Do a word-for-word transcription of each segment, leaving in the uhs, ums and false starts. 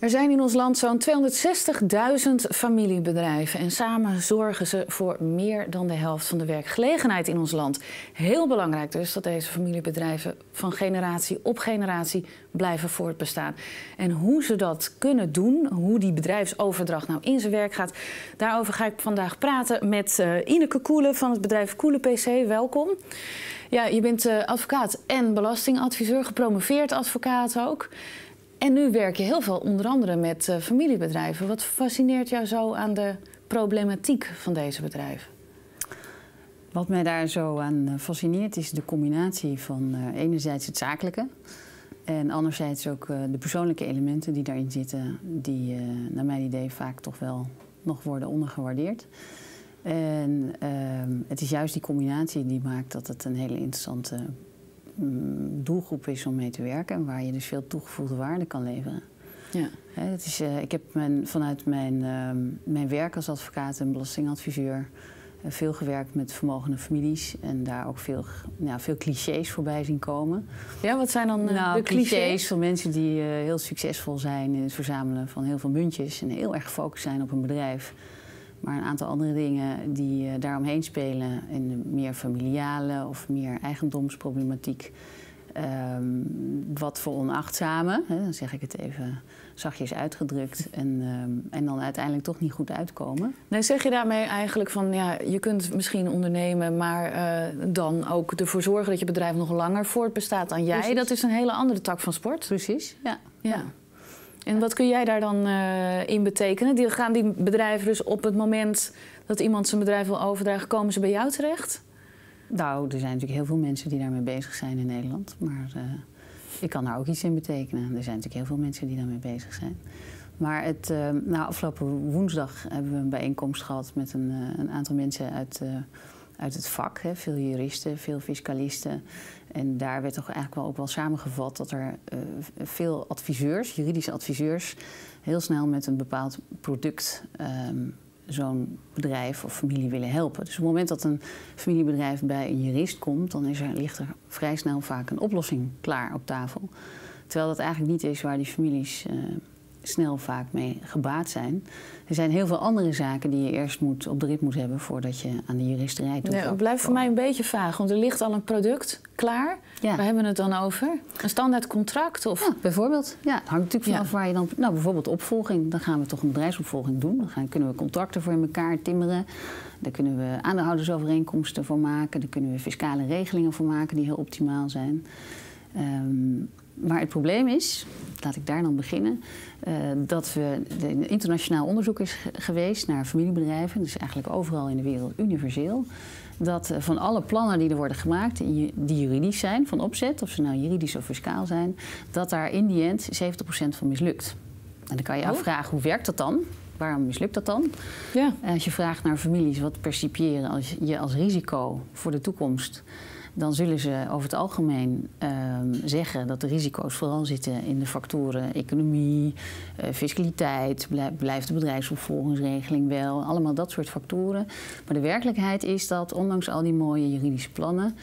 Er zijn in ons land zo'n tweehonderdzestigduizend familiebedrijven en samen zorgen ze voor meer dan de helft van de werkgelegenheid in ons land. Heel belangrijk dus dat deze familiebedrijven van generatie op generatie blijven voortbestaan. En hoe ze dat kunnen doen, hoe die bedrijfsoverdracht nou in zijn werk gaat, daarover ga ik vandaag praten met uh, Ineke Koele van het bedrijf Koele P C. Welkom. Ja, je bent uh, advocaat en belastingadviseur, gepromoveerd advocaat ook. En nu werk je heel veel onder andere met uh, familiebedrijven. Wat fascineert jou zo aan de problematiek van deze bedrijven? Wat mij daar zo aan fascineert is de combinatie van uh, enerzijds het zakelijke en anderzijds ook uh, de persoonlijke elementen die daarin zitten, die uh, naar mijn idee vaak toch wel nog worden ondergewaardeerd. En uh, het is juist die combinatie die maakt dat het een hele interessante doelgroep is om mee te werken, waar je dus veel toegevoegde waarde kan leveren. Ja. He, dat is, uh, ik heb mijn, vanuit mijn, uh, mijn werk als advocaat en belastingadviseur uh, veel gewerkt met vermogende families en daar ook veel, nou, veel clichés voorbij zien komen. Ja, wat zijn dan uh, nou, de clichés? clichés van mensen die uh, heel succesvol zijn in het verzamelen van heel veel muntjes en heel erg gefocust zijn op een bedrijf. Maar een aantal andere dingen die uh, daaromheen spelen, in meer familiale of meer eigendomsproblematiek, um, wat veronachtzame, hè, dan zeg ik het even zachtjes uitgedrukt, en, um, en dan uiteindelijk toch niet goed uitkomen. Nee, zeg je daarmee eigenlijk van, ja, je kunt misschien ondernemen, maar uh, dan ook ervoor zorgen dat je bedrijf nog langer voortbestaat dan jij. Precies. Dat is een hele andere tak van sport. Precies, ja. ja. ja. En wat kun jij daar dan uh, in betekenen? Die, gaan die bedrijven dus op het moment dat iemand zijn bedrijf wil overdragen, komen ze bij jou terecht? Nou, er zijn natuurlijk heel veel mensen die daarmee bezig zijn in Nederland. Maar uh, ik kan daar ook iets in betekenen. Er zijn natuurlijk heel veel mensen die daarmee bezig zijn. Maar het, uh, nou, afgelopen woensdag hebben we een bijeenkomst gehad met een, uh, een aantal mensen uit, uh, uit het vak. Hè. Veel juristen, veel fiscalisten. En daar werd toch eigenlijk wel ook wel samengevat dat er uh, veel adviseurs, juridische adviseurs, heel snel met een bepaald product um, zo'n bedrijf of familie willen helpen. Dus op het moment dat een familiebedrijf bij een jurist komt, dan is er, ligt er vrij snel vaak een oplossing klaar op tafel. Terwijl dat eigenlijk niet is waar die families uh, snel vaak mee gebaat zijn. Er zijn heel veel andere zaken die je eerst moet, op de rit moet hebben voordat je aan de juristerij toe gaat. Het blijft voor mij een beetje vaag, want er ligt al een product klaar. Ja. Waar hebben we het dan over? Een standaard contract? Of... Ja, bijvoorbeeld. Ja, het hangt natuurlijk vanaf ja. waar je dan... Nou, bijvoorbeeld opvolging. Dan gaan we toch een bedrijfsopvolging doen. Dan gaan, kunnen we contracten voor in elkaar timmeren. Daar kunnen we aandeelhoudersovereenkomsten voor maken. Daar kunnen we fiscale regelingen voor maken die heel optimaal zijn. Um, Maar het probleem is, laat ik daar dan beginnen, uh, dat we de internationaal onderzoek is geweest naar familiebedrijven, dus eigenlijk overal in de wereld universeel, dat van alle plannen die er worden gemaakt, die juridisch zijn van opzet, of ze nou juridisch of fiscaal zijn, dat daar in die end zeventig procent van mislukt. En dan kan je afvragen, hoe werkt dat dan? Waarom mislukt dat dan? Ja. Als je vraagt naar families, wat percipiëren als je als risico voor de toekomst, dan zullen ze over het algemeen uh, zeggen dat de risico's vooral zitten in de factoren economie, uh, fiscaliteit, blijft de bedrijfsopvolgingsregeling wel, allemaal dat soort factoren. Maar de werkelijkheid is dat, ondanks al die mooie juridische plannen,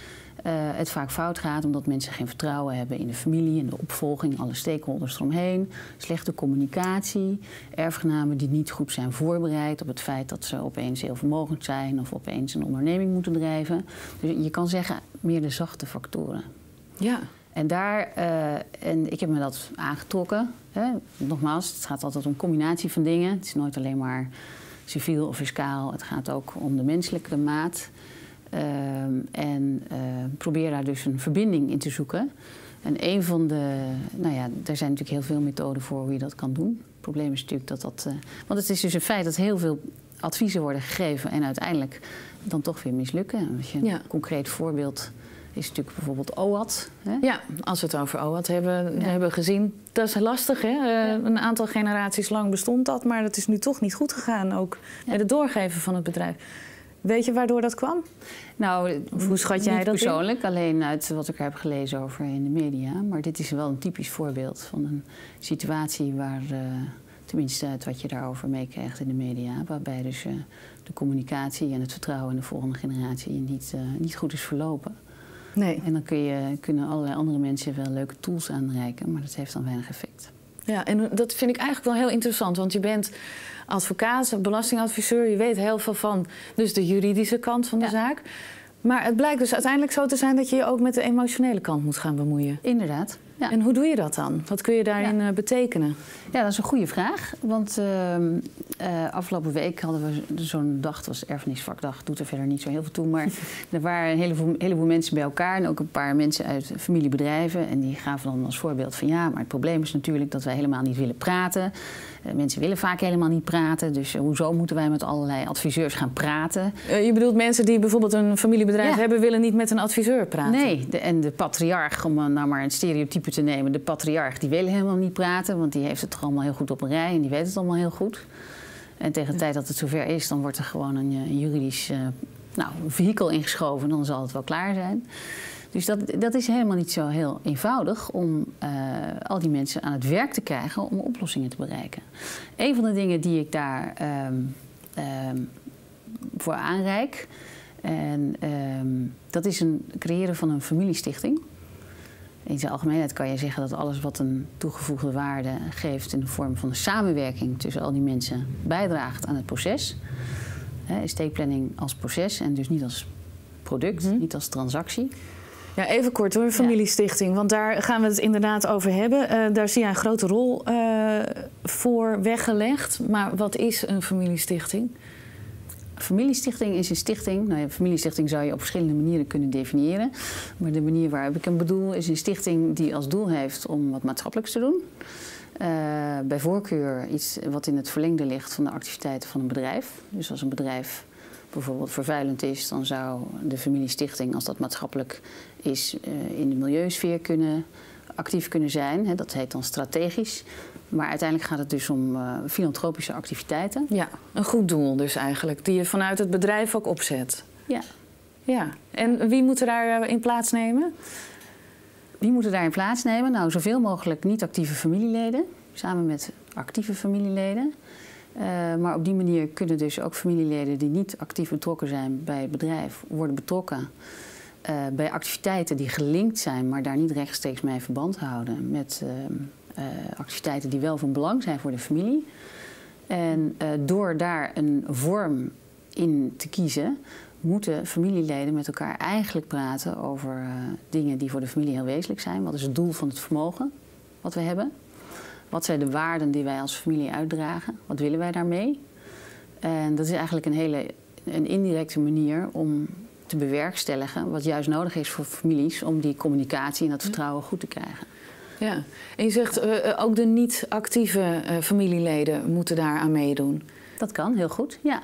Uh, het vaak fout gaat omdat mensen geen vertrouwen hebben in de familie, in de opvolging, alle stakeholders eromheen. Slechte communicatie, erfgenamen die niet goed zijn voorbereid op het feit dat ze opeens heel vermogend zijn of opeens een onderneming moeten drijven. Dus je kan zeggen, meer de zachte factoren. Ja. En, daar, uh, en ik heb me dat aangetrokken. Hè. Nogmaals, het gaat altijd om een combinatie van dingen. Het is nooit alleen maar civiel of fiscaal, het gaat ook om de menselijke maat. Uh, en uh, probeer daar dus een verbinding in te zoeken. En een van de... Nou ja, daar zijn natuurlijk heel veel methoden voor hoe je dat kan doen. Het probleem is natuurlijk dat dat... Uh, want het is dus een feit dat heel veel adviezen worden gegeven en uiteindelijk dan toch weer mislukken. Als je ja. een concreet voorbeeld is natuurlijk bijvoorbeeld Oad. Hè? Ja, als we het over Oad hebben, ja. hebben gezien. Dat is lastig, hè? Uh, ja. Een aantal generaties lang bestond dat, maar dat is nu toch niet goed gegaan. Ook ja. bij het doorgeven van het bedrijf. Weet je waardoor dat kwam? Nou, hoe schat jij dat persoonlijk? In? Alleen uit wat ik heb gelezen over in de media. Maar dit is wel een typisch voorbeeld van een situatie waar, uh, tenminste uit wat je daarover meekrijgt in de media, waarbij dus uh, de communicatie en het vertrouwen in de volgende generatie niet, uh, niet goed is verlopen. Nee. En dan kun je, kunnen allerlei andere mensen wel leuke tools aanreiken, maar dat heeft dan weinig effect. Ja, en dat vind ik eigenlijk wel heel interessant, want je bent advocaat, belastingadviseur, je weet heel veel van dus de juridische kant van de ja. zaak. Maar het blijkt dus uiteindelijk zo te zijn dat je je ook met de emotionele kant moet gaan bemoeien. Inderdaad. Ja. En hoe doe je dat dan? Wat kun je daarin ja. betekenen? Ja, dat is een goede vraag. Want uh, uh, afgelopen week hadden we zo'n dag, het was erfenisvakdag, doet er verder niet zo heel veel toe. Maar er waren een heleboel, een heleboel mensen bij elkaar en ook een paar mensen uit familiebedrijven. En die gaven dan als voorbeeld van ja, maar het probleem is natuurlijk dat wij helemaal niet willen praten. Uh, mensen willen vaak helemaal niet praten. Dus uh, hoezo moeten wij met allerlei adviseurs gaan praten? Uh, je bedoelt mensen die bijvoorbeeld een familiebedrijf ja. hebben, willen niet met een adviseur praten? Nee, de, en de patriarch, om nou maar een stereotype te nemen. De patriarch, die wil helemaal niet praten, want die heeft het toch allemaal heel goed op een rij en die weet het allemaal heel goed. En tegen de tijd dat het zover is, dan wordt er gewoon een, een juridisch uh, nou, een vehikel ingeschoven en dan zal het wel klaar zijn. Dus dat, dat is helemaal niet zo heel eenvoudig om uh, al die mensen aan het werk te krijgen om oplossingen te bereiken. Een van de dingen die ik daar um, um, voor aanreik, en um, dat is het creëren van een familiestichting. In zijn algemeenheid kan je zeggen dat alles wat een toegevoegde waarde geeft in de vorm van een samenwerking tussen al die mensen bijdraagt aan het proces. He, estateplanning als proces en dus niet als product, mm-hmm. niet als transactie. Ja, even kort hoor, familiestichting, ja. want daar gaan we het inderdaad over hebben. Uh, daar zie je een grote rol uh, voor weggelegd, maar wat is een familiestichting? Familiestichting is een stichting. Nou ja, familiestichting zou je op verschillende manieren kunnen definiëren. Maar de manier waarop ik hem bedoel is een stichting die als doel heeft om wat maatschappelijks te doen. Uh, bij voorkeur iets wat in het verlengde ligt van de activiteiten van een bedrijf. Dus als een bedrijf bijvoorbeeld vervuilend is, dan zou de familiestichting, als dat maatschappelijk is, uh, in de milieusfeer kunnen, actief kunnen zijn. He, dat heet dan strategisch. Maar uiteindelijk gaat het dus om uh, filantropische activiteiten. Ja, een goed doel dus eigenlijk, die je vanuit het bedrijf ook opzet. Ja. Ja. En wie moet er daar in plaats nemen? Wie moet er daar in plaats nemen? Nou, zoveel mogelijk niet-actieve familieleden, samen met actieve familieleden. Uh, maar op die manier kunnen dus ook familieleden die niet actief betrokken zijn bij het bedrijf, worden betrokken. Uh, bij activiteiten die gelinkt zijn, maar daar niet rechtstreeks mee verband houden met Uh, Uh, activiteiten die wel van belang zijn voor de familie. En uh, door daar een vorm in te kiezen, moeten familieleden met elkaar eigenlijk praten over uh, dingen die voor de familie heel wezenlijk zijn. Wat is het doel van het vermogen wat we hebben? Wat zijn de waarden die wij als familie uitdragen? Wat willen wij daarmee? En dat is eigenlijk een hele een indirecte manier om te bewerkstelligen wat juist nodig is voor families om die communicatie en dat vertrouwen goed te krijgen. Ja, en je zegt uh, ook de niet-actieve uh, familieleden moeten daar aan meedoen. Dat kan, heel goed, ja.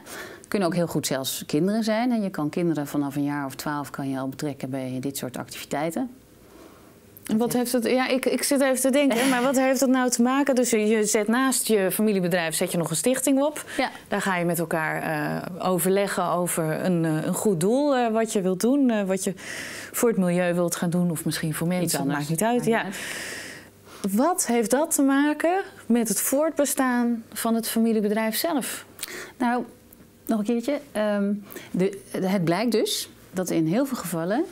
Kunnen ook heel goed zelfs kinderen zijn. En je kan kinderen vanaf een jaar of twaalf kan je al betrekken bij dit soort activiteiten. En wat heeft het, ja, ik, ik zit even te denken, maar wat heeft dat nou te maken? Dus je, je zet naast je familiebedrijf zet je nog een stichting op. Ja. Daar ga je met elkaar uh, overleggen over een, uh, een goed doel, uh, wat je wilt doen. Uh, wat je voor het milieu wilt gaan doen of misschien voor mensen. Dat maakt niet uit, ja. Wat heeft dat te maken met het voortbestaan van het familiebedrijf zelf? Nou, nog een keertje. Um, de, de, het blijkt dus dat in heel veel gevallen,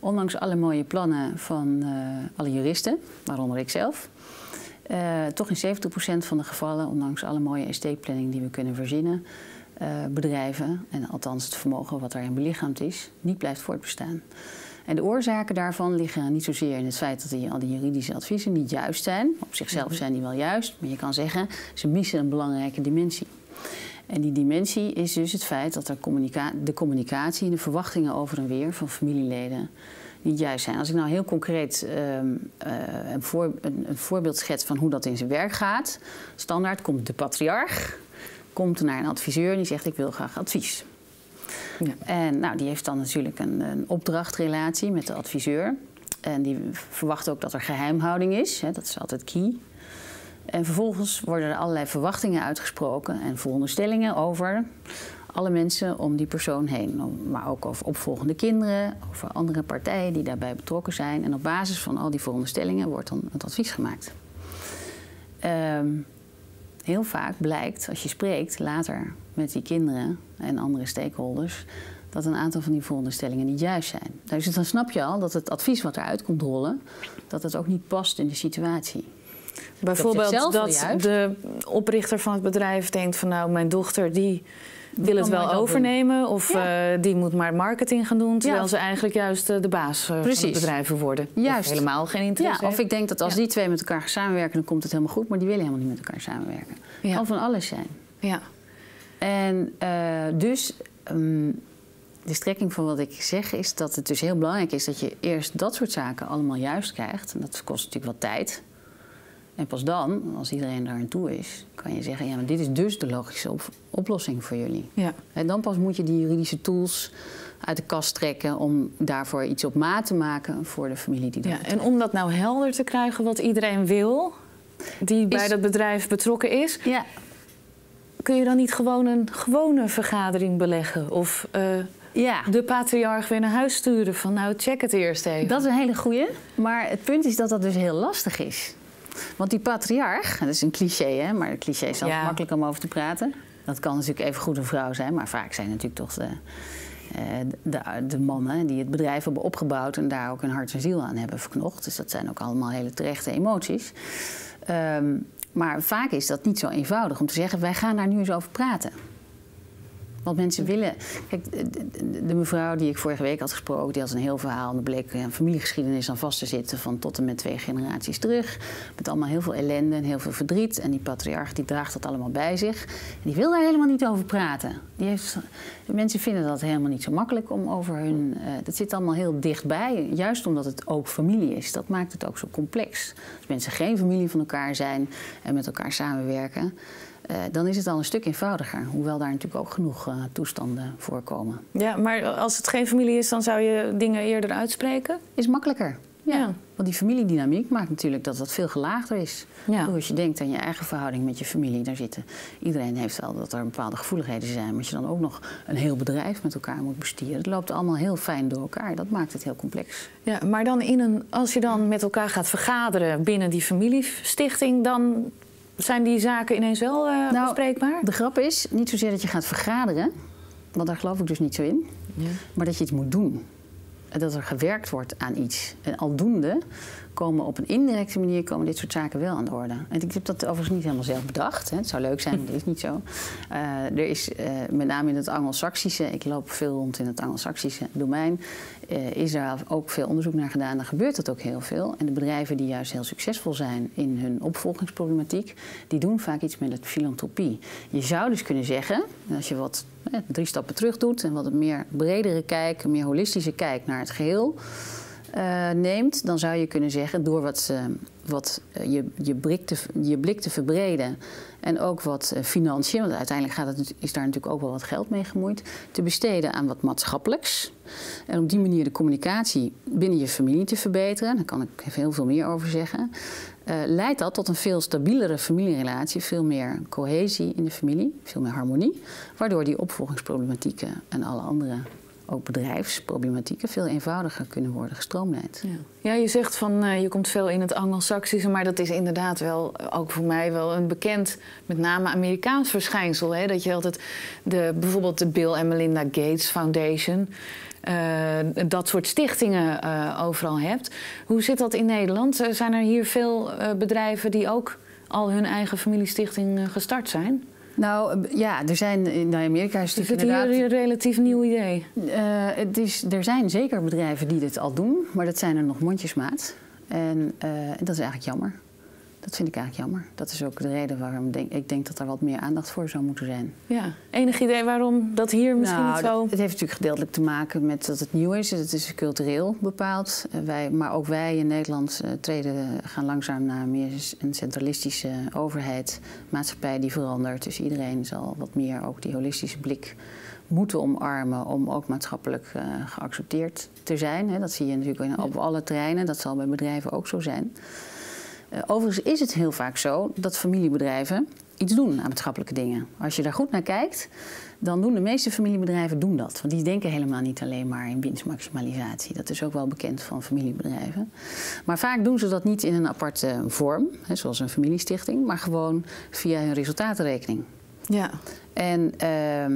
ondanks alle mooie plannen van uh, alle juristen, waaronder ik zelf, uh, toch in zeventig procent van de gevallen, ondanks alle mooie estateplanning die we kunnen verzinnen, uh, bedrijven, en althans het vermogen wat daarin belichaamd is, niet blijft voortbestaan. En de oorzaken daarvan liggen niet zozeer in het feit dat die, al die juridische adviezen niet juist zijn. Op zichzelf zijn die wel juist, maar je kan zeggen, ze missen een belangrijke dimensie. En die dimensie is dus het feit dat er communica- de communicatie en de verwachtingen over en weer van familieleden niet juist zijn. Als ik nou heel concreet um, uh, een, voor, een, een voorbeeld schets van hoe dat in zijn werk gaat. Standaard komt de patriarch, komt naar een adviseur en die zegt ik wil graag advies. Ja. En nou, die heeft dan natuurlijk een, een opdrachtrelatie met de adviseur. En die verwacht ook dat er geheimhouding is, hè, dat is altijd key. En vervolgens worden er allerlei verwachtingen uitgesproken en veronderstellingen over alle mensen om die persoon heen. Maar ook over opvolgende kinderen, over andere partijen die daarbij betrokken zijn. En op basis van al die veronderstellingen wordt dan het advies gemaakt. Um, heel vaak blijkt, als je spreekt later met die kinderen en andere stakeholders, dat een aantal van die veronderstellingen niet juist zijn. Dus dan snap je al dat het advies wat eruit komt rollen, dat het ook niet past in de situatie. Bijvoorbeeld dat, dat de oprichter van het bedrijf denkt van nou, mijn dochter die wil het wel overnemen doen. Of ja. uh, die moet maar marketing gaan doen, terwijl ja. ze eigenlijk juist uh, de baas uh, van het bedrijf worden. Juist. Of helemaal geen interesse. Ja, of ik denk dat als ja. die twee met elkaar gaan samenwerken, dan komt het helemaal goed, maar die willen helemaal niet met elkaar samenwerken. Ja. Kan van alles zijn. Ja. En uh, dus um, de strekking van wat ik zeg is dat het dus heel belangrijk is dat je eerst dat soort zaken allemaal juist krijgt. En dat kost natuurlijk wat tijd. En pas dan, als iedereen daar aan toe is, kan je zeggen, ja, maar dit is dus de logische op oplossing voor jullie. Ja. En dan pas moet je die juridische tools uit de kast trekken om daarvoor iets op maat te maken voor de familie die dat ja, en om dat nou helder te krijgen wat iedereen wil, die is... bij dat bedrijf betrokken is, ja. kun je dan niet gewoon een gewone vergadering beleggen? Of uh, ja. de patriarch weer naar huis sturen van nou, check het eerst even. Dat is een hele goeie, maar het punt is dat dat dus heel lastig is. Want die patriarch, dat is een cliché, hè? Maar een cliché is altijd ja. makkelijk om over te praten. Dat kan natuurlijk even goed een vrouw zijn, maar vaak zijn natuurlijk toch de, de, de mannen die het bedrijf hebben opgebouwd en daar ook hun hart en ziel aan hebben verknocht. Dus dat zijn ook allemaal hele terechte emoties. Um, maar vaak is dat niet zo eenvoudig om te zeggen, wij gaan daar nu eens over praten. Want mensen willen... Kijk, de, de, de mevrouw die ik vorige week had gesproken, die had een heel verhaal. En er bleek een familiegeschiedenis aan vast te zitten van tot en met twee generaties terug. Met allemaal heel veel ellende en heel veel verdriet. En die patriarch die draagt dat allemaal bij zich. En die wil daar helemaal niet over praten. Die heeft, mensen vinden dat helemaal niet zo makkelijk om over hun... Uh, dat zit allemaal heel dichtbij. Juist omdat het ook familie is. Dat maakt het ook zo complex. Als mensen geen familie van elkaar zijn en met elkaar samenwerken... Uh, dan is het al een stuk eenvoudiger. Hoewel daar natuurlijk ook genoeg uh, toestanden voorkomen. Ja, maar als het geen familie is, dan zou je dingen eerder uitspreken? Is makkelijker. Ja. ja. Want die familiedynamiek maakt natuurlijk dat dat veel gelaagder is. Ja. Als je denkt aan je eigen verhouding met je familie, daar zitten... Iedereen heeft wel dat er bepaalde gevoeligheden zijn. Maar als je dan ook nog een heel bedrijf met elkaar moet bestieren... het loopt allemaal heel fijn door elkaar. Dat maakt het heel complex. Ja, maar dan in een, als je dan met elkaar gaat vergaderen binnen die familiestichting... dan zijn die zaken ineens wel uh, nou, bespreekbaar? De grap is, niet zozeer dat je gaat vergaderen... want daar geloof ik dus niet zo in... Ja. maar dat je iets moet doen. Dat er gewerkt wordt aan iets. En aldoende komen op een indirecte manier... komen dit soort zaken wel aan de orde. En ik heb dat overigens niet helemaal zelf bedacht. Hè. Het zou leuk zijn, maar dat is niet zo. Uh, er is uh, met name in het Anglo-Saxische... ik loop veel rond in het Anglo-Saxische domein... Uh, is daar ook veel onderzoek naar gedaan. Daar gebeurt dat ook heel veel. En de bedrijven die juist heel succesvol zijn in hun opvolgingsproblematiek... die doen vaak iets met het filantropie. Je zou dus kunnen zeggen, als je wat eh, drie stappen terug doet... en wat een meer bredere kijk, een meer holistische kijk naar het geheel uh, neemt... dan zou je kunnen zeggen, door wat, uh, wat uh, je, je, blik te, je blik te verbreden... en ook wat uh, financiën, want uiteindelijk gaat het, is daar natuurlijk ook wel wat geld mee gemoeid... te besteden aan wat maatschappelijks... En op die manier de communicatie binnen je familie te verbeteren... daar kan ik heel veel meer over zeggen... Uh, leidt dat tot een veel stabielere familierelatie... veel meer cohesie in de familie, veel meer harmonie... waardoor die opvolgingsproblematieken en alle andere... ook bedrijfsproblematieken veel eenvoudiger kunnen worden gestroomlijnd. Ja, ja je zegt van uh, je komt veel in het Anglo-Saxische... maar dat is inderdaad wel, ook voor mij, wel een bekend... met name Amerikaans verschijnsel. Hè? Dat je altijd de, bijvoorbeeld de Bill en Melinda Gates Foundation... Uh, dat soort stichtingen uh, overal hebt. Hoe zit dat in Nederland? Zijn er hier veel uh, bedrijven die ook al hun eigen familiestichting uh, gestart zijn? Nou, ja, er zijn in Amerika... Is, is het inderdaad... hier een relatief nieuw idee? Uh, het is, er zijn zeker bedrijven die dit al doen, maar dat zijn er nog mondjesmaat. En uh, dat is eigenlijk jammer. Dat vind ik eigenlijk jammer. Dat is ook de reden waarom denk, ik denk dat er wat meer aandacht voor zou moeten zijn. Ja, enig idee waarom dat hier misschien nou, niet zo... Het heeft natuurlijk gedeeltelijk te maken met dat het nieuw is. Het is cultureel bepaald. Uh, wij, maar ook wij in Nederland uh, treden, gaan langzaam naar meer een centralistische overheid. Maatschappij die verandert. Dus iedereen zal wat meer ook die holistische blik moeten omarmen om ook maatschappelijk uh, geaccepteerd te zijn. Hè, dat zie je natuurlijk op alle terreinen. Dat zal bij bedrijven ook zo zijn. Uh, overigens is het heel vaak zo dat familiebedrijven iets doen aan maatschappelijke dingen. Als je daar goed naar kijkt, dan doen de meeste familiebedrijven doen dat. Want die denken helemaal niet alleen maar in winstmaximalisatie. Dat is ook wel bekend van familiebedrijven. Maar vaak doen ze dat niet in een aparte vorm, hè, zoals een familiestichting, maar gewoon via hun resultatenrekening. Ja. En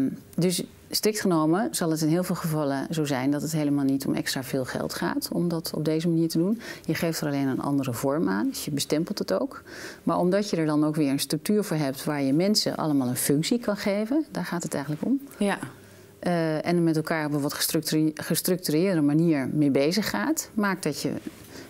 uh, dus Strikt genomen zal het in heel veel gevallen zo zijn dat het helemaal niet om extra veel geld gaat om dat op deze manier te doen. Je geeft er alleen een andere vorm aan, dus je bestempelt het ook. Maar omdat je er dan ook weer een structuur voor hebt waar je mensen allemaal een functie kan geven, daar gaat het eigenlijk om. Ja. Uh, en met elkaar op een wat gestructure- gestructureerde manier mee bezig gaat, maakt dat je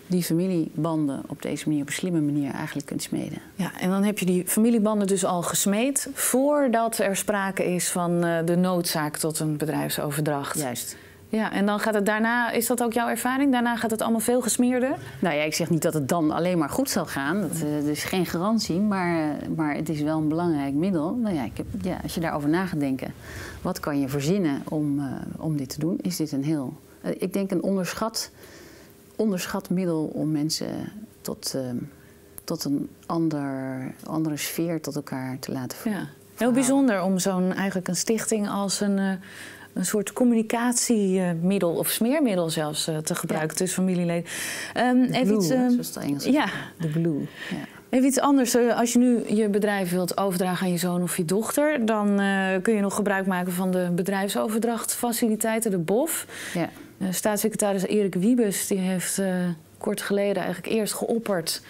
die familiebanden op deze manier, op een slimme manier eigenlijk kunt smeden. Ja, en dan heb je die familiebanden dus al gesmeed voordat er sprake is van uh, de noodzaak tot een bedrijfsoverdracht. Juist. Ja, en dan gaat het daarna, is dat ook jouw ervaring? Daarna gaat het allemaal veel gesmeerder? Nou ja, ik zeg niet dat het dan alleen maar goed zal gaan. Dat, uh, dat is geen garantie, maar, maar het is wel een belangrijk middel. Nou ja, ik heb, ja, als je daarover na gaat denken, wat kan je verzinnen om, uh, om dit te doen? Is dit een heel, uh, ik denk een onderschat... onderschat middel om mensen tot, uh, tot een ander, andere sfeer tot elkaar te laten voelen. Ja. Heel bijzonder om zo'n eigenlijk een stichting als een, uh, een soort communicatiemiddel of smeermiddel zelfs uh, te gebruiken ja. tussen familieleden. Um, de glue, iets, uh, zoals het Engels is. Ja, de glue. Ja. Even iets anders. Als je nu je bedrijf wilt overdragen aan je zoon of je dochter, dan uh, kun je nog gebruik maken van de bedrijfsoverdrachtfaciliteiten, de B O F. Ja. Uh, staatssecretaris Eric Wiebes die heeft uh, kort geleden eigenlijk eerst geopperd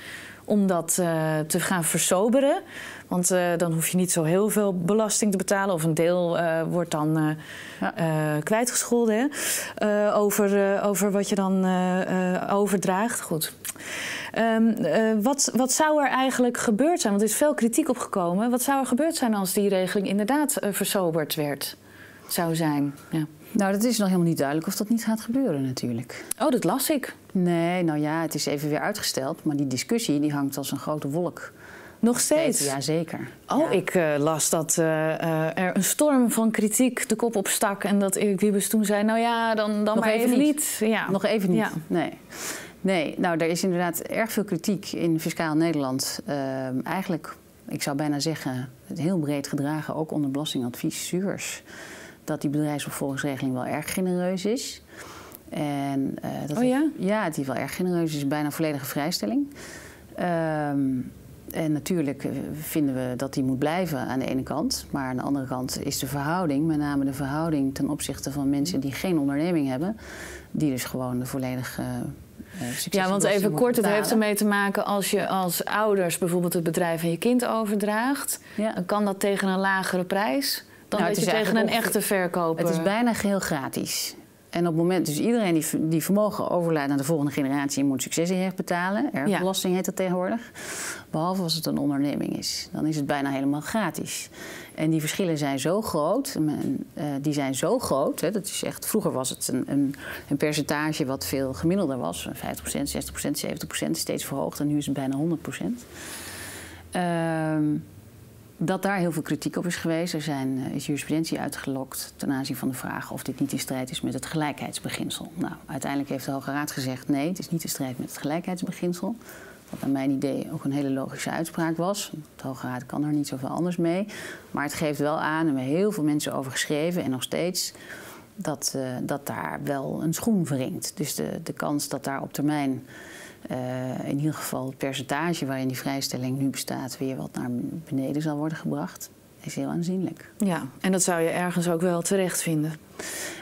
om dat uh, te gaan versoberen. Want uh, dan hoef je niet zo heel veel belasting te betalen. Of een deel uh, wordt dan uh, ja. uh, kwijtgescholden hè? Uh, over, uh, over wat je dan uh, uh, overdraagt. Goed. Um, uh, wat, wat zou er eigenlijk gebeurd zijn? Want er is veel kritiek op gekomen. Wat zou er gebeurd zijn als die regeling inderdaad uh, versoberd werd? Zou zijn, ja. Nou, dat is nog helemaal niet duidelijk of dat niet gaat gebeuren natuurlijk. Oh, dat las ik. Nee, nou ja, het is even weer uitgesteld. Maar die discussie die hangt als een grote wolk. Nog steeds? Ja, zeker. Oh, ja. ik uh, las dat uh, uh, er een storm van kritiek de kop op stak. En dat Eric Wiebes toen zei, nou ja, dan, dan nog maar even, even niet. niet. Ja. Nog even niet, ja. nee. Nee, nou, er is inderdaad erg veel kritiek in Fiscaal Nederland. Uh, eigenlijk, ik zou bijna zeggen, heel breed gedragen, ook onder belastingadviseurs. Dat die bedrijfsopvolgingsregeling wel erg genereus is. En, uh, dat oh ja? Heeft, ja, die wel erg genereus is. Bijna volledige vrijstelling. Um, en natuurlijk vinden we dat die moet blijven aan de ene kant. Maar aan de andere kant is de verhouding, met name de verhouding ten opzichte van mensen die geen onderneming hebben, die dus gewoon de volledige uh, Ja, want even kort, het heeft ermee te maken als je als ouders bijvoorbeeld het bedrijf aan je kind overdraagt. Ja. Dan kan dat tegen een lagere prijs. Dan nou, het is je tegen een echte verkoper. Het is bijna geheel gratis. En op het moment, dus iedereen die, die vermogen overlaat naar de volgende generatie moet succesbelasting betalen. Erfbelasting ja. heet dat tegenwoordig. Behalve als het een onderneming is. Dan is het bijna helemaal gratis. En die verschillen zijn zo groot. En, uh, die zijn zo groot. Hè, dat is echt, vroeger was het een, een, een percentage wat veel gemiddelder was. vijftig procent, zestig procent, zeventig procent. Steeds verhoogd. En nu is het bijna honderd procent. Uh, Dat daar heel veel kritiek op is geweest. Er zijn, is jurisprudentie uitgelokt ten aanzien van de vraag of dit niet in strijd is met het gelijkheidsbeginsel. Nou, uiteindelijk heeft de Hoge Raad gezegd nee, het is niet in strijd met het gelijkheidsbeginsel. Wat naar mijn idee ook een hele logische uitspraak was. De Hoge Raad kan er niet zoveel anders mee. Maar het geeft wel aan, en we hebben heel veel mensen over geschreven en nog steeds, dat, uh, dat daar wel een schoen wringt. Dus de, de kans dat daar op termijn Uh, in ieder geval het percentage waarin die vrijstelling nu bestaat weer wat naar beneden zal worden gebracht, is heel aanzienlijk. Ja, en dat zou je ergens ook wel terecht vinden?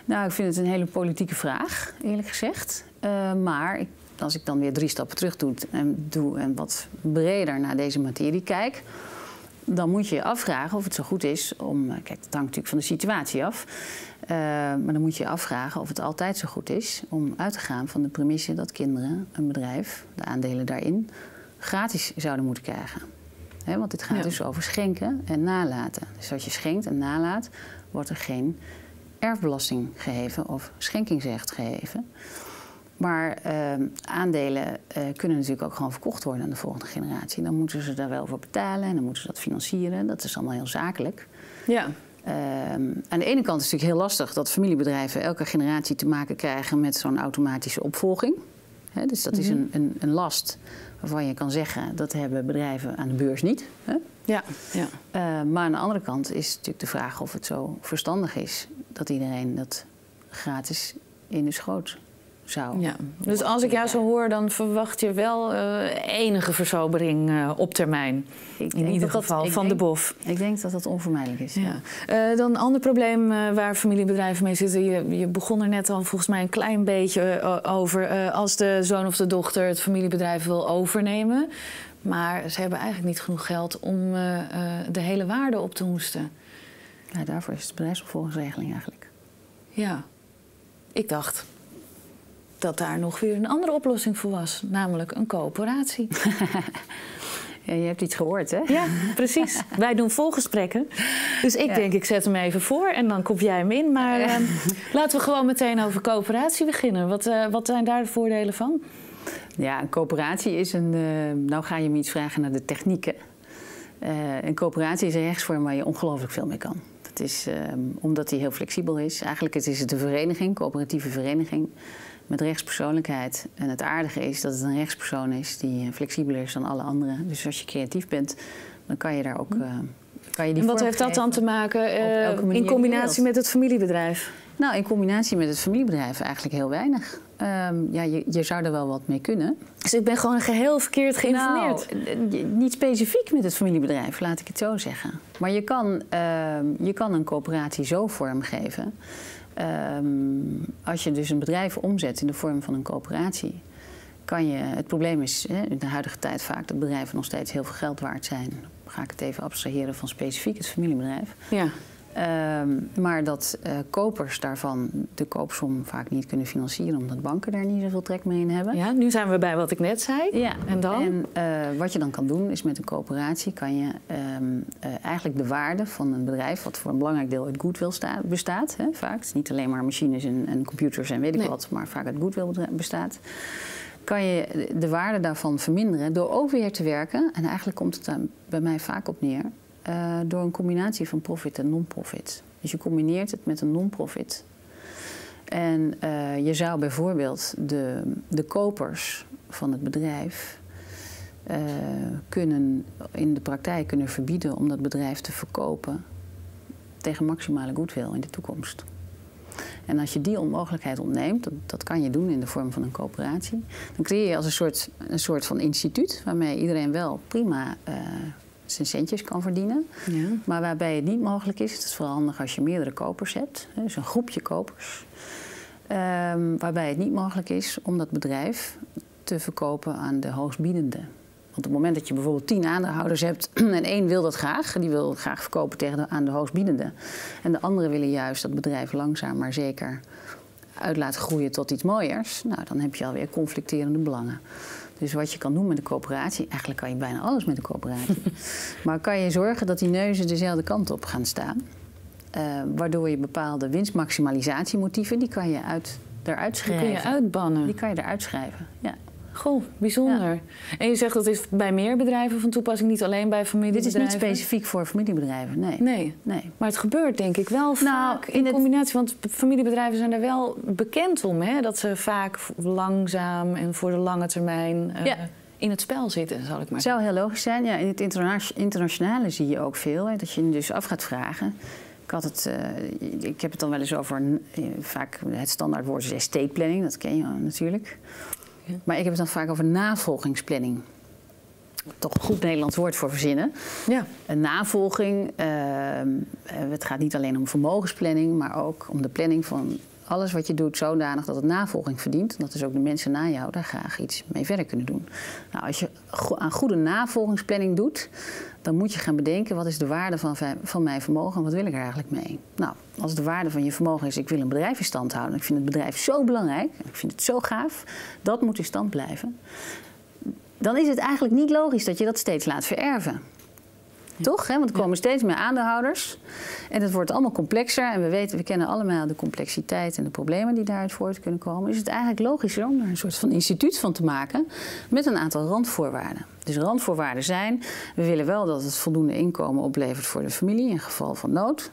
Nou, ik vind het een hele politieke vraag, eerlijk gezegd. Uh, maar ik, als ik dan weer drie stappen terug doe en, doe en wat breder naar deze materie kijk, dan moet je je afvragen of het zo goed is om... Kijk, dat hangt natuurlijk van de situatie af. Uh, maar dan moet je je afvragen of het altijd zo goed is om uit te gaan van de premisse dat kinderen een bedrijf, de aandelen daarin, gratis zouden moeten krijgen. Hè, want dit gaat ja. dus over schenken en nalaten. Dus als je schenkt en nalaat, wordt er geen erfbelasting geheven of schenkingsrecht geheven. Maar uh, aandelen uh, kunnen natuurlijk ook gewoon verkocht worden aan de volgende generatie. Dan moeten ze daar wel voor betalen en dan moeten ze dat financieren. Dat is allemaal heel zakelijk. Ja. Uh, aan de ene kant is het natuurlijk heel lastig dat familiebedrijven elke generatie te maken krijgen met zo'n automatische opvolging. He, dus dat mm-hmm. is een, een, een last waarvan je kan zeggen dat hebben bedrijven aan de beurs niet. He? Ja. Ja. Uh, maar aan de andere kant is natuurlijk de vraag of het zo verstandig is dat iedereen dat gratis in de schoot zou. Ja. Dus als ik jou zo hoor, dan verwacht je wel uh, enige versobering uh, op termijn. Ik In ieder dat geval dat, van denk, de bof. Ik denk dat dat onvermijdelijk is. Ja. Ja. Uh, dan een ander probleem uh, waar familiebedrijven mee zitten. Je, je begon er net al volgens mij een klein beetje uh, over. Uh, als de zoon of de dochter het familiebedrijf wil overnemen. Maar ze hebben eigenlijk niet genoeg geld om uh, uh, de hele waarde op te hoesten. Ja, daarvoor is het bedrijfsopvolgingsregeling eigenlijk. Ja, ik dacht dat daar nog weer een andere oplossing voor was. Namelijk een coöperatie. Ja, je hebt iets gehoord, hè? Ja, precies. Wij doen volgesprekken. Dus ik ja. denk, ik zet hem even voor en dan kop jij hem in. Maar ja. uh, laten we gewoon meteen over coöperatie beginnen. Wat, uh, wat zijn daar de voordelen van? Ja, een coöperatie is een... Uh, nou ga je me iets vragen naar de technieken. Uh, een coöperatie is een rechtsvorm waar je ongelooflijk veel mee kan. Dat is uh, omdat die heel flexibel is. Eigenlijk is het een vereniging, coöperatieve vereniging, met rechtspersoonlijkheid. En het aardige is dat het een rechtspersoon is die flexibeler is dan alle anderen. Dus als je creatief bent, dan kan je daar ook... Uh, kan je die en wat heeft dat dan te maken uh, in combinatie met het familiebedrijf? Nou, in combinatie met het familiebedrijf eigenlijk heel weinig. Um, ja, je, je zou er wel wat mee kunnen. Dus ik ben gewoon geheel verkeerd geïnformeerd? Nou, niet specifiek met het familiebedrijf, laat ik het zo zeggen. Maar je kan, um, je kan een coöperatie zo vormgeven. Um, als je dus een bedrijf omzet in de vorm van een coöperatie... kan je... Het probleem is hè, in de huidige tijd vaak dat bedrijven nog steeds heel veel geld waard zijn. Dan ga ik het even abstraheren van specifiek het familiebedrijf. Ja. Um, maar dat uh, kopers daarvan de koopsom vaak niet kunnen financieren... omdat banken daar niet zoveel trek mee in hebben. Ja, nu zijn we bij wat ik net zei. Ja. En dan? En uh, wat je dan kan doen is met een coöperatie... kan je um, uh, eigenlijk de waarde van een bedrijf... wat voor een belangrijk deel uit goodwill sta- bestaat. Hè, vaak. Het is niet alleen maar machines en, en computers en weet ik nee. wat... maar vaak uit goodwill bestaat. Kan je de waarde daarvan verminderen door ook weer te werken. En eigenlijk komt het daar bij mij vaak op neer... Uh, door een combinatie van profit en non-profit. Dus je combineert het met een non-profit. En uh, je zou bijvoorbeeld de, de kopers van het bedrijf... Uh, kunnen in de praktijk kunnen verbieden om dat bedrijf te verkopen... tegen maximale goodwill in de toekomst. En als je die onmogelijkheid ontneemt, dat, dat kan je doen in de vorm van een coöperatie... dan creëer je als een soort, een soort van instituut waarmee iedereen wel prima... Uh, zijn centjes kan verdienen. Ja. Maar waarbij het niet mogelijk is, het is vooral handig als je meerdere kopers hebt, dus een groepje kopers, um, waarbij het niet mogelijk is om dat bedrijf te verkopen aan de hoogstbiedende. Want op het moment dat je bijvoorbeeld tien aandeelhouders hebt en één wil dat graag, die wil graag verkopen tegen de, aan de hoogstbiedende. En de anderen willen juist dat bedrijf langzaam maar zeker uit laten groeien tot iets mooiers. Nou, dan heb je alweer conflicterende belangen. Dus wat je kan doen met de coöperatie, eigenlijk kan je bijna alles met de coöperatie. Maar kan je zorgen dat die neuzen dezelfde kant op gaan staan. Uh, waardoor je bepaalde winstmaximalisatiemotieven, die kan je uit, eruit schrijven. Die kun je uitbannen. Die kan je eruit schrijven, ja. Goh, bijzonder. Ja. En je zegt dat is bij meer bedrijven van toepassing, niet alleen bij familiebedrijven? Dit is niet specifiek voor familiebedrijven, nee. Nee, nee. Maar het gebeurt denk ik wel nou, vaak in, in combinatie. Het... Want familiebedrijven zijn daar wel bekend om, hè? Dat ze vaak langzaam en voor de lange termijn ja. uh, in het spel zitten, zal ik maar zeggen. Het zou heel logisch zijn. Ja, in het interna- internationale zie je ook veel, hè? Dat je je dus af gaat vragen... Ik, had het, uh, ik heb het dan wel eens over, uh, vaak het standaardwoord is estate planning, dat ken je natuurlijk... Maar ik heb het dan vaak over navolgingsplanning. Toch een goed Nederlands woord voor verzinnen. Ja. Een navolging, uh, het gaat niet alleen om vermogensplanning... maar ook om de planning van alles wat je doet zodanig dat het navolging verdient. En dat dus ook de mensen na jou daar graag iets mee verder kunnen doen. Nou, als je aan goede navolgingsplanning doet... dan moet je gaan bedenken wat is de waarde van, van mijn vermogen... en wat wil ik er eigenlijk mee? Nou, als de waarde van je vermogen is... ik wil een bedrijf in stand houden... ik vind het bedrijf zo belangrijk, ik vind het zo gaaf... dat moet in stand blijven. Dan is het eigenlijk niet logisch dat je dat steeds laat vererven. Toch? Hè? Want er komen ja. steeds meer aandeelhouders. En het wordt allemaal complexer. En we weten, we kennen allemaal de complexiteit en de problemen die daaruit voort kunnen komen. Is het eigenlijk logischer om er een soort van instituut van te maken met een aantal randvoorwaarden. Dus randvoorwaarden zijn, we willen wel dat het voldoende inkomen oplevert voor de familie in geval van nood.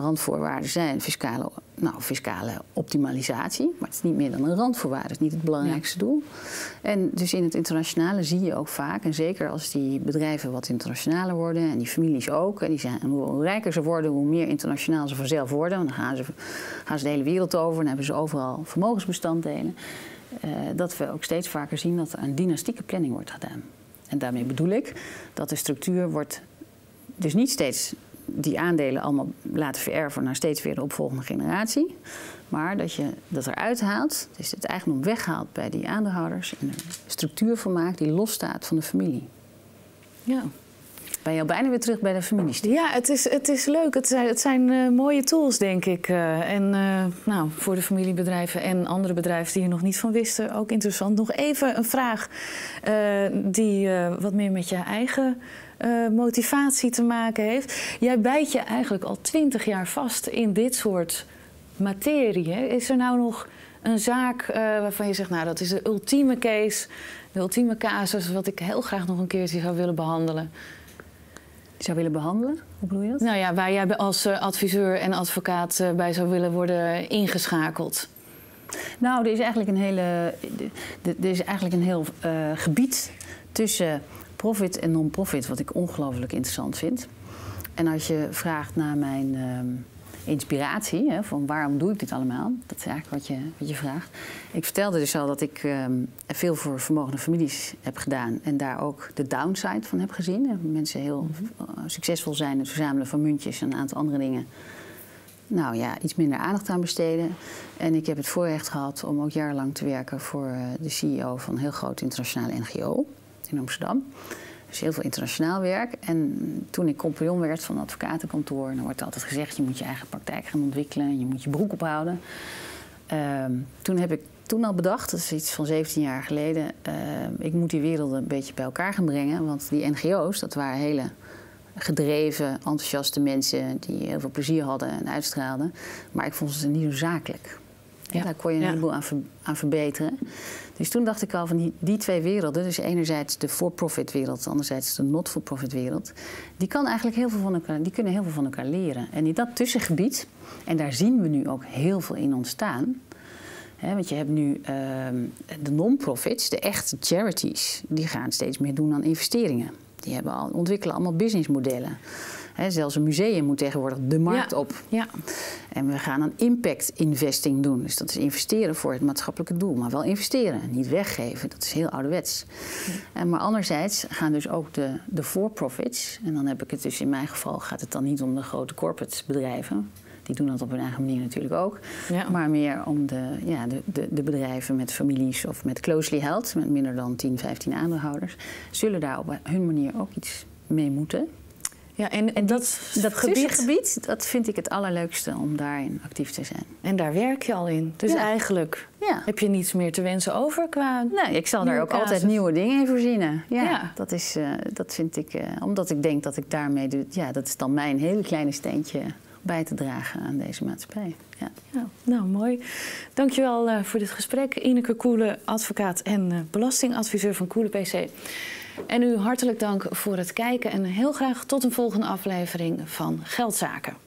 randvoorwaarden zijn fiscale, nou, fiscale optimalisatie, maar het is niet meer dan een randvoorwaarde, het is niet het belangrijkste doel. En dus in het internationale zie je ook vaak, en zeker als die bedrijven wat internationaler worden en die families ook, en die zijn, hoe rijker ze worden, hoe meer internationaal ze vanzelf worden, want dan gaan ze, gaan ze de hele wereld over en hebben ze overal vermogensbestanddelen. Uh, dat we ook steeds vaker zien dat er een dynastieke planning wordt gedaan. En daarmee bedoel ik dat de structuur wordt dus niet steeds die aandelen allemaal laten vererven naar steeds weer de opvolgende generatie. Maar dat je dat eruit haalt, dus het eigendom weghaalt bij die aandeelhouders en een structuur van maakt die losstaat van de familie. Ja. Ben je al bijna weer terug bij de familie? Ja, het is, het is leuk. Het zijn, het zijn uh, mooie tools, denk ik. Uh, en uh, nou, voor de familiebedrijven en andere bedrijven die er nog niet van wisten, ook interessant. Nog even een vraag uh, die uh, wat meer met je eigen uh, motivatie te maken heeft. Jij bijt je eigenlijk al twintig jaar vast in dit soort materie. Hè? Is er nou nog een zaak uh, waarvan je zegt, nou, dat is de ultieme case, de ultieme casus, wat ik heel graag nog een keertje zou willen behandelen? Zou willen behandelen? Hoe bedoel je dat? Nou ja, waar jij als adviseur en advocaat bij zou willen worden ingeschakeld. Nou, er is eigenlijk een, hele, er is eigenlijk een heel uh, gebied tussen profit en non-profit, wat ik ongelooflijk interessant vind. En als je vraagt naar mijn uh, inspiratie, hè, van waarom doe ik dit allemaal? Dat is eigenlijk wat je, wat je vraagt. Ik vertelde dus al dat ik uh, veel voor vermogende families heb gedaan en daar ook de downside van heb gezien. Mensen heel mm-hmm. succesvol zijn in het verzamelen van muntjes en een aantal andere dingen. Nou ja, iets minder aandacht aan besteden. En ik heb het voorrecht gehad om ook jarenlang te werken voor de C E O van een heel grote internationale N G O in Amsterdam. Dus heel veel internationaal werk. En toen ik compagnon werd van een advocatenkantoor, dan wordt altijd gezegd, je moet je eigen praktijk gaan ontwikkelen, je moet je broek ophouden. Uh, toen heb ik toen al bedacht, dat is iets van zeventien jaar geleden, uh, ik moet die werelden een beetje bij elkaar gaan brengen. Want die N G O's, dat waren hele gedreven, enthousiaste mensen die heel veel plezier hadden en uitstraalden. Maar ik vond ze niet zo zakelijk. Ja. Daar kon je een ja. heleboel aan, ver, aan verbeteren. Dus toen dacht ik al van die, die twee werelden, dus enerzijds de for-profit wereld, anderzijds de not-for-profit wereld, die, kan eigenlijk heel veel van elkaar, die kunnen heel veel van elkaar leren. En in dat tussengebied, en daar zien we nu ook heel veel in ontstaan, hè, want je hebt nu uh, de non-profits, de echte charities, die gaan steeds meer doen aan investeringen. Die hebben al, ontwikkelen allemaal businessmodellen. He, zelfs een museum moet tegenwoordig de markt ja, op. Ja. En we gaan een impact investing doen. Dus dat is investeren voor het maatschappelijke doel. Maar wel investeren, niet weggeven. Dat is heel ouderwets. Ja. En maar anderzijds gaan dus ook de, de for-profits. En dan heb ik het dus in mijn geval gaat het dan niet om de grote corporate bedrijven. Die doen dat op hun eigen manier natuurlijk ook. Ja. Maar meer om de, ja, de, de, de bedrijven met families of met closely held. Met minder dan tien, vijftien aandeelhouders. Zullen daar op hun manier ook iets mee moeten. Ja, en, en dat, dat tussengebied, dat vind ik het allerleukste om daarin actief te zijn. En daar werk je al in. Dus ja. eigenlijk ja. heb je niets meer te wensen over qua nee, ik zal daar ook casus. altijd nieuwe dingen in voorzien. Ja, ja. Dat, is, uh, dat vind ik, uh, omdat ik denk dat ik daarmee doe, ja, dat is dan mijn hele kleine steentje bij te dragen aan deze maatschappij. Ja. Ja, nou, mooi. Dankjewel uh, voor dit gesprek. Ineke Koele, advocaat en uh, belastingadviseur van Koele P C. En u hartelijk dank voor het kijken en heel graag tot een volgende aflevering van Geldzaken.